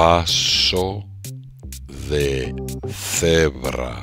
Paso de Cebra.